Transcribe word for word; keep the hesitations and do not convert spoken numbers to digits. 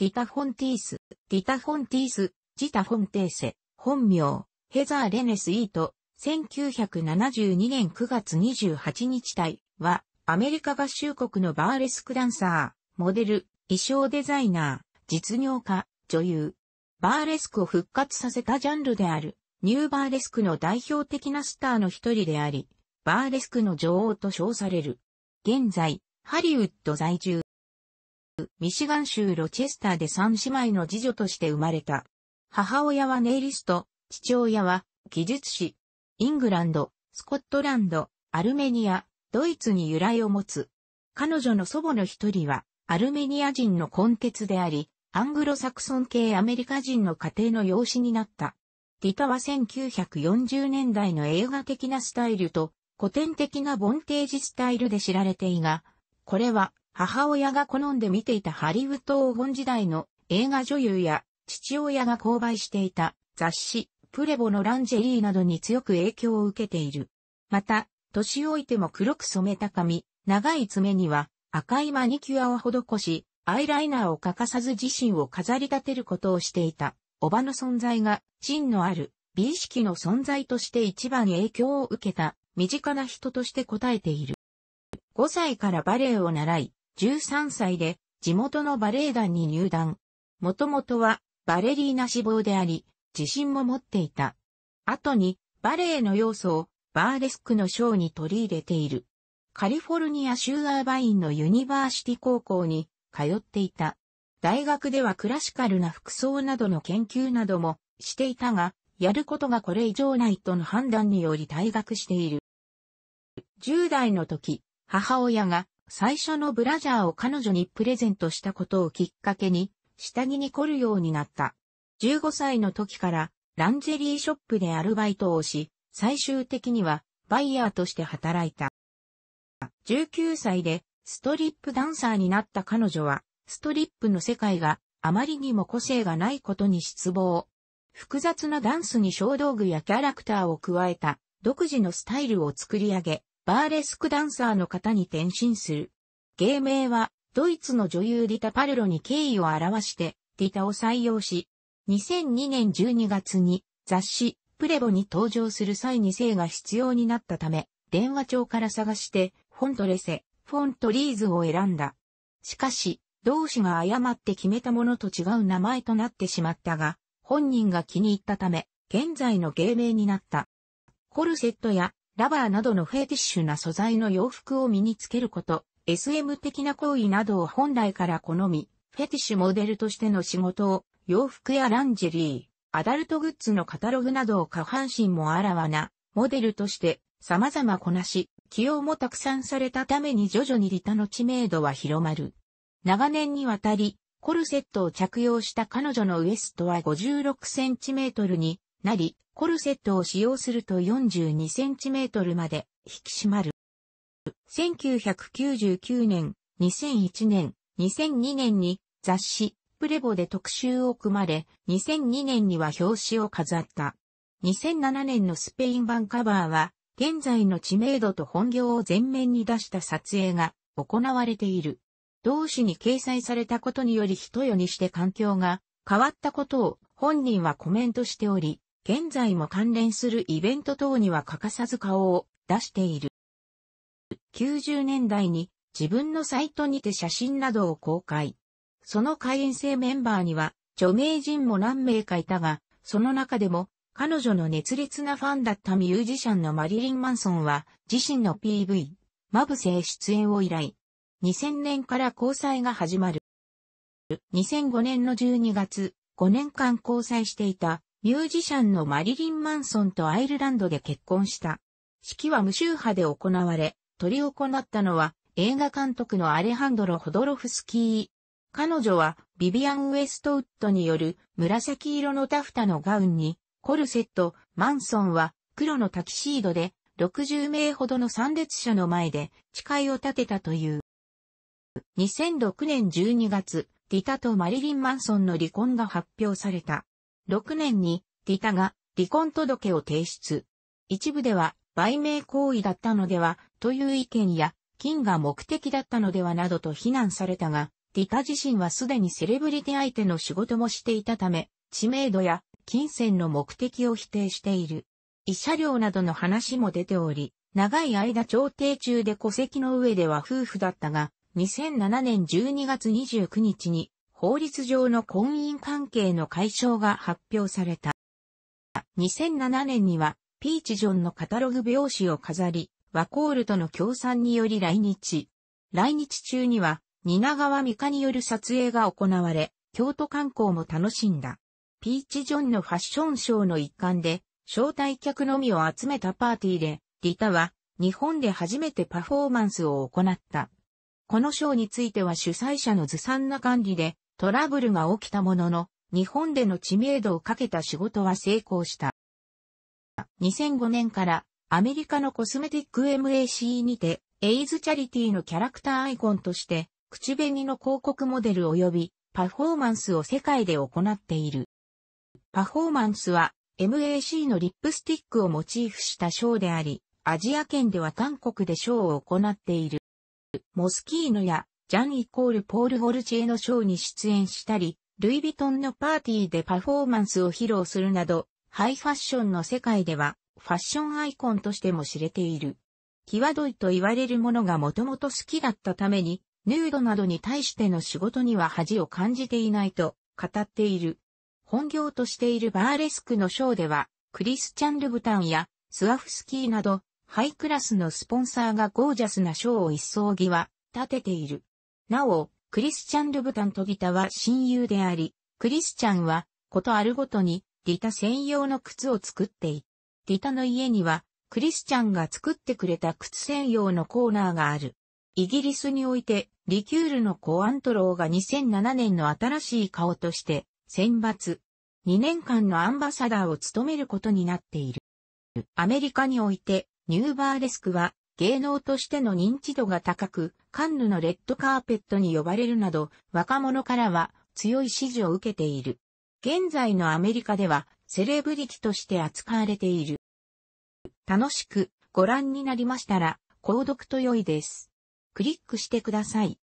ティタフォンティース、ティタフォンティース、ジタフォンテーセ、本名、ヘザー・レネス・イート、せんきゅうひゃくななじゅうにねんくがつにじゅうはちにち対は、アメリカ合衆国のバーレスクダンサー、モデル、衣装デザイナー、実業家、女優。バーレスクを復活させたジャンルである、ニューバーレスクの代表的なスターの一人であり、バーレスクの女王と称される。現在、ハリウッド在住。ミシガン州ロチェスターで三姉妹の次女として生まれた。母親はネイリスト、父親は技術士。イングランド、スコットランド、アルメニア、ドイツに由来を持つ。彼女の祖母の一人は、アルメニア人の混血であり、アングロサクソン系アメリカ人の家庭の養子になった。ティタはせんきゅうひゃくよんじゅうねんだいの映画的なスタイルと古典的なボンテージスタイルで知られていが、これは母親が好んで見ていたハリウッド黄金時代の映画女優や父親が購買していた雑誌プレボのランジェリーなどに強く影響を受けている。また、年老いても黒く染めた髪、長い爪には赤いマニキュアを施し、アイライナーを欠かさず自身を飾り立てることをしていた、おばの存在が、真のある、美意識の存在として一番影響を受けた、身近な人として応えている。ごさいからバレエを習い、じゅうさんさいで、地元のバレエ団に入団。もともとは、バレリーナ志望であり、自信も持っていた。後に、バレエの要素を、バーレスクのショーに取り入れている。カリフォルニア州アーバインのユニバーシティ高校に、通っていた。大学ではクラシカルな服装などの研究などもしていたが、やることがこれ以上ないとの判断により退学している。じゅうだいの時、母親が最初のブラジャーを彼女にプレゼントしたことをきっかけに、下着に凝るようになった。じゅうごさいの時からランジェリーショップでアルバイトをし、最終的にはバイヤーとして働いた。じゅうきゅうさいで、ストリップダンサーになった彼女は、ストリップの世界があまりにも個性がないことに失望。複雑なダンスに小道具やキャラクターを加えた独自のスタイルを作り上げ、バーレスクダンサーの型に転身する。芸名はドイツの女優ディタ・パルロに敬意を表してディタを採用し、にせんにねんじゅうにがつに雑誌プレボに登場する際に姓が必要になったため、電話帳から探してフォントレセ。フォントリーズを選んだ。しかし、同氏が誤って決めたものと違う名前となってしまったが、本人が気に入ったため、現在の芸名になった。コルセットやラバーなどのフェティッシュな素材の洋服を身につけること、エスエム 的な行為などを本来から好み、フェティッシュモデルとしての仕事を、洋服やランジェリー、アダルトグッズのカタログなどを下半身もあらわな、モデルとして様々こなし、起用もたくさんされたために徐々にディタの知名度は広まる。長年にわたり、コルセットを着用した彼女のウエストはごじゅうろくセンチメートルになり、コルセットを使用するとよんじゅうにセンチメートルまで引き締まる。せんきゅうひゃくきゅうじゅうきゅうねん、にせんいちねん、にせんにねんに雑誌プレボで特集を組まれ、にせんにねんには表紙を飾った。にせんななねんのスペイン版カバーは、現在の知名度と本業を前面に出した撮影が行われている。同誌に掲載されたことにより一夜にして環境が変わったことを本人はコメントしており、現在も関連するイベント等には欠かさず顔を出している。きゅうじゅうねんだいに自分のサイトにて写真などを公開。その会員制メンバーには著名人も何名かいたが、その中でも彼女の熱烈なファンだったミュージシャンのマリリン・マンソンは自身の ピーブイ、エムオービーエスシーエー出演を依頼。にせんねんから交際が始まる。にせんごねんのじゅうにがつ、ごねんかん交際していたミュージシャンのマリリン・マンソンとアイルランドで結婚した。式は無宗派で行われ、執り行ったのは映画監督のアレハンドロ・ホドロフスキー。彼女はビビアン・ウェストウッドによる紫色のタフタのガウンに、コルセット、マンソンは黒のタキシードでろくじゅうめいほどの参列者の前で誓いを立てたという。にせんろくねんじゅうにがつ、ディタとマリリン・マンソンの離婚が発表された。ろくねんにディタが離婚届を提出。一部では売名行為だったのではという意見や、金が目的だったのではなどと非難されたが、リカ自身はすでにセレブリティ相手の仕事もしていたため、知名度や金銭の目的を否定している。慰謝料などの話も出ており、長い間調停中で戸籍の上では夫婦だったが、にせんななねんじゅうにがつにじゅうくにちに法律上の婚姻関係の解消が発表された。にせんななねんにはピーチ・ジョンのカタログ表紙を飾り、ワコールとの協賛により来日。来日中には蜷川実花による撮影が行われ、京都観光も楽しんだ。ピーチ・ジョンのファッションショーの一環で、招待客のみを集めたパーティーで、リタは日本で初めてパフォーマンスを行った。このショーについては主催者のずさんな管理でトラブルが起きたものの、日本での知名度をかけた仕事は成功した。にせんごねんからアメリカのコスメティック マック にて、エイズチャリティのキャラクターアイコンとして、口紅の広告モデル及びパフォーマンスを世界で行っている。パフォーマンスは マック のリップスティックをモチーフしたショーであり、アジア圏では韓国でショーを行っている。モスキーノやジャンイコールポール・ゴルチエのショーに出演したり、ルイ・ヴィトンのパーティーでパフォーマンスを披露するなど、ハイファッションの世界ではファッションアイコンとしても知れている。際どいと言われるものがもともと好きだったために、ヌードなどに対しての仕事には恥を感じていないと語っている。本業としているバーレスクのショーでは、クリスチャン・ルブタンやスワフスキーなど、ハイクラスのスポンサーがゴージャスなショーを一層際立てている。なお、クリスチャン・ルブタンとリタは親友であり、クリスチャンはことあるごとにリタ専用の靴を作っている。リタの家にはクリスチャンが作ってくれた靴専用のコーナーがある。イギリスにおいてリキュールのコ・アントローがにせんななねんの新しい顔として選抜。にねんかんのアンバサダーを務めることになっている。アメリカにおいてニューバーレスクは芸能としての認知度が高く、カンヌのレッドカーペットに呼ばれるなど若者からは強い支持を受けている。現在のアメリカではセレブリティとして扱われている。楽しくご覧になりましたら購読と良いです。クリックしてください。